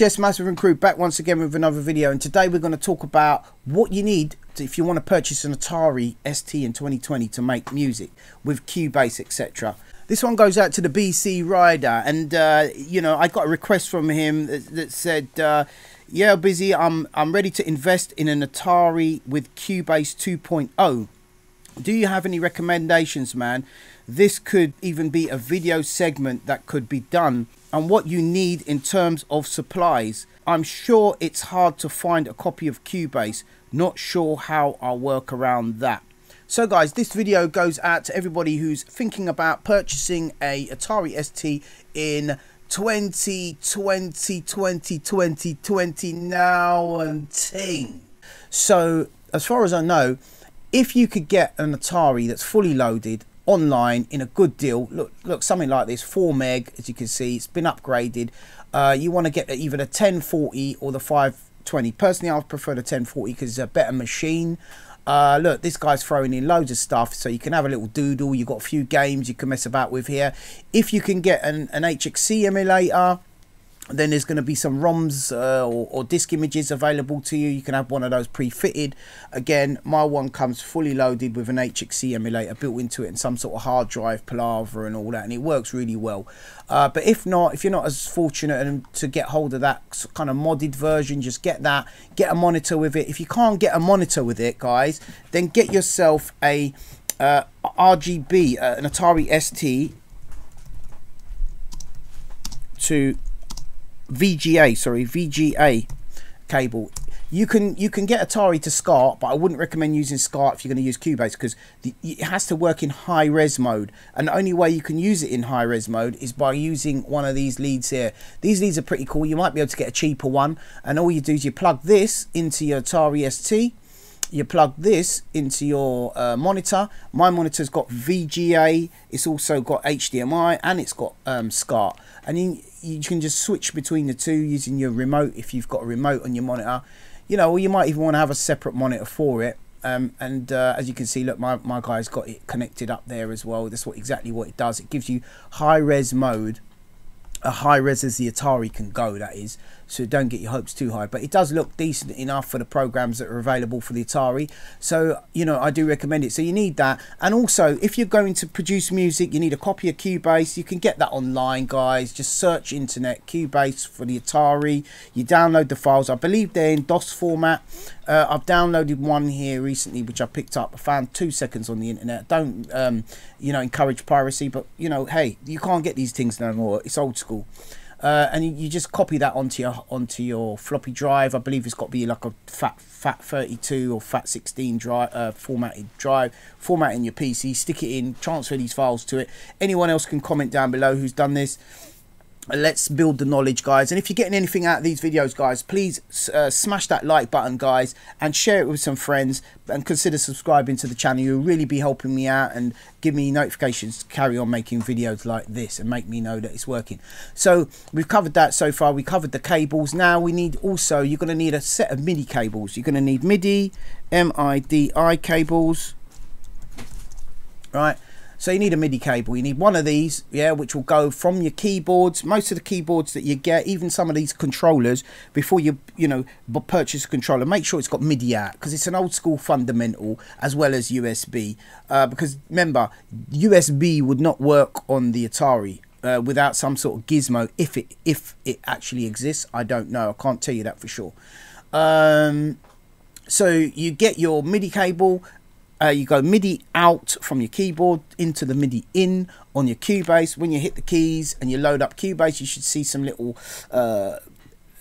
Yes, Massive and crew back once again with another video, and today we're going to talk about what you need if you want to purchase an Atari ST in 2020 to make music with Cubase, etc. This one goes out to the BC Rider, and you know, I got a request from him that said, yeah, busy, I'm ready to invest in an Atari with Cubase 2.0. Do you have any recommendations, man? This could even be a video segment that could be done on what you need in terms of supplies. I'm sure it's hard to find a copy of Cubase. Not sure how I'll work around that. So guys, this video goes out to everybody who's thinking about purchasing a Atari ST in 2020 now and ting. So as far as I know, if you could get an Atari that's fully loaded online in a good deal, look something like this, 4 meg, as you can see, it's been upgraded. You want to get either the 1040 or the 520. Personally, I prefer the 1040 because it's a better machine. Look, this guy's throwing in loads of stuff, so you can have a little doodle. You've got a few games you can mess about with here. If you can get an HXC emulator, then there's going to be some ROMs or disk images available to you. You can have one of those pre-fitted. Again, my one comes fully loaded with an HXC emulator built into it and some sort of hard drive palaver and all that, and it works really well. But if not, if you're not as fortunate to get hold of that kind of modded version, just get that, get a monitor with it. If you can't get a monitor with it, guys, then get yourself a RGB, an Atari ST to VGA, sorry, VGA cable. You can get Atari to SCART, but I wouldn't recommend using SCART if you're going to use Cubase, because it has to work in high res mode, and the only way you can use it in high res mode is by using one of these leads here. These leads are pretty cool. You might be able to get a cheaper one, and all you do is you plug this into your Atari ST, you plug this into your monitor. My monitor's got VGA, it's also got HDMI, and it's got SCART, and you can just switch between the two using your remote if you've got a remote on your monitor, you know, or you might even want to have a separate monitor for it. As you can see, look, my guy's got it connected up there as well. That's exactly what it does. It gives you high res mode, a high res as the Atari can go, that is, so don't get your hopes too high, but it does look decent enough for the programs that are available for the Atari, so you know, I do recommend it. So you need that, and also if you're going to produce music, you need a copy of Cubase. You can get that online, guys. Just search internet Cubase for the Atari, you download the files. I believe they're in DOS format. I've downloaded one here recently which I picked up. I found 2 seconds on the internet. Don't you know, encourage piracy, but you know, hey, you can't get these things no more, it's old school. And you just copy that onto your floppy drive. I believe it's got to be like a fat 32 or fat 16 drive, formatted drive. Format in your PC, stick it in, transfer these files to it. Anyone else can comment down below who's done this. Let's build the knowledge, guys. And if you're getting anything out of these videos, guys, please smash that like button, guys, and share it with some friends, and consider subscribing to the channel. You'll really be helping me out and give me notifications to carry on making videos like this and make me know that it's working. So we've covered that so far. We covered the cables. Now we need, also you're going to need a set of MIDI cables. You're going to need MIDI MIDI cables, right? So you need a MIDI cable. You need one of these, yeah, which will go from your keyboards. Most of the keyboards that you get, even some of these controllers, before you know, purchase a controller, make sure it's got MIDI out, because it's an old school fundamental, as well as USB. Because remember, USB would not work on the Atari without some sort of gizmo, if it actually exists. I don't know. I can't tell you that for sure. So you get your MIDI cable. You go MIDI out from your keyboard into the MIDI in on your Cubase. When you hit the keys and you load up Cubase, you should see some little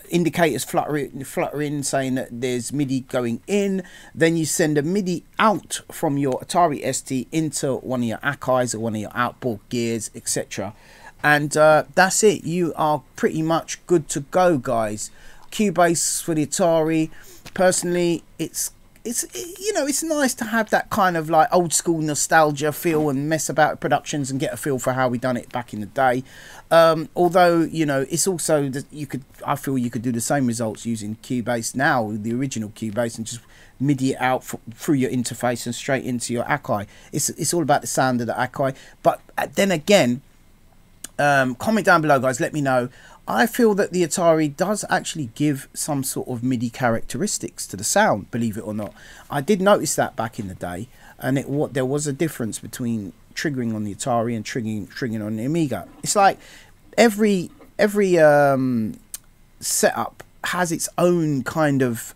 indicators fluttering saying that there's MIDI going in. Then you send a MIDI out from your Atari ST into one of your Akais or one of your outboard gears, etc. And that's it. You are pretty much good to go, guys. Cubase for the Atari. Personally, it's you know, it's nice to have that kind of like old school nostalgia feel and mess about with productions and get a feel for how we done it back in the day. Although, you know, it's also that I feel you could do the same results using Cubase now, the original Cubase, and just MIDI it out through your interface and straight into your Akai. It's all about the sound of the Akai. But then again, Comment down below, guys, let me know. I feel that the Atari does actually give some sort of MIDI characteristics to the sound, believe it or not. I did notice that back in the day, and there was a difference between triggering on the Atari and triggering on the Amiga. It's like every setup has its own kind of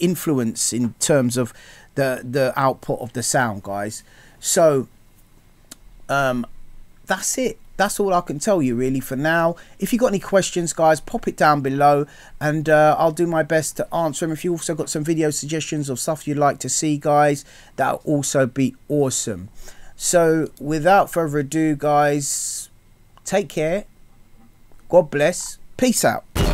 influence in terms of the output of the sound, guys. So that's it. That's all I can tell you really for now. If you've got any questions, guys, pop it down below, and I'll do my best to answer them. If you also got some video suggestions or stuff you'd like to see, guys, that'll also be awesome. So without further ado, guys, take care. God bless. Peace out.